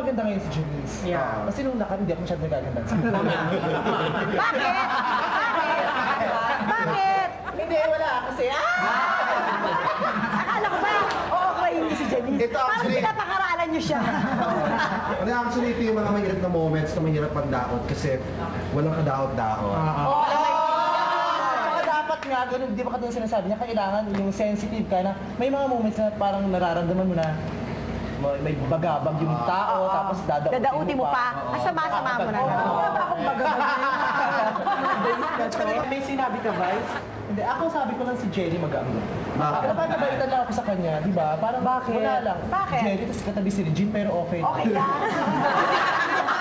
Maganda ngayon si Janice. Yeah. Kasi nung nakaraan, hindi ako masyadong nagagandang sa akin. Bakit? Bakit? Hindi, wala kasi. Akala ko ba? Oo, okay hindi si Janice. Parang pinapakaralan niyo siya. Actually, ito yung mga mahirap na moments na mahirap pagdaot kasi walang kadaot-daot. Nga, ganun, di ba katulad sinasabi niya, kailangan yung sensitive ka na may mga moments na parang nararamdaman mo na may bagabag yung tao, tapos dadauti mo pa. Asama-sama mo na. Wala pa akong bagabag. May sinabi ka, Vice? Hindi, ako sabi ko lang si Jenny mag-aamot. Parang nabaitan lang ako sa kanya, di ba? Parang bakit? Wala lang. Bakit? Jenny, tapos katabi si Regine, pero okay. Okay lang.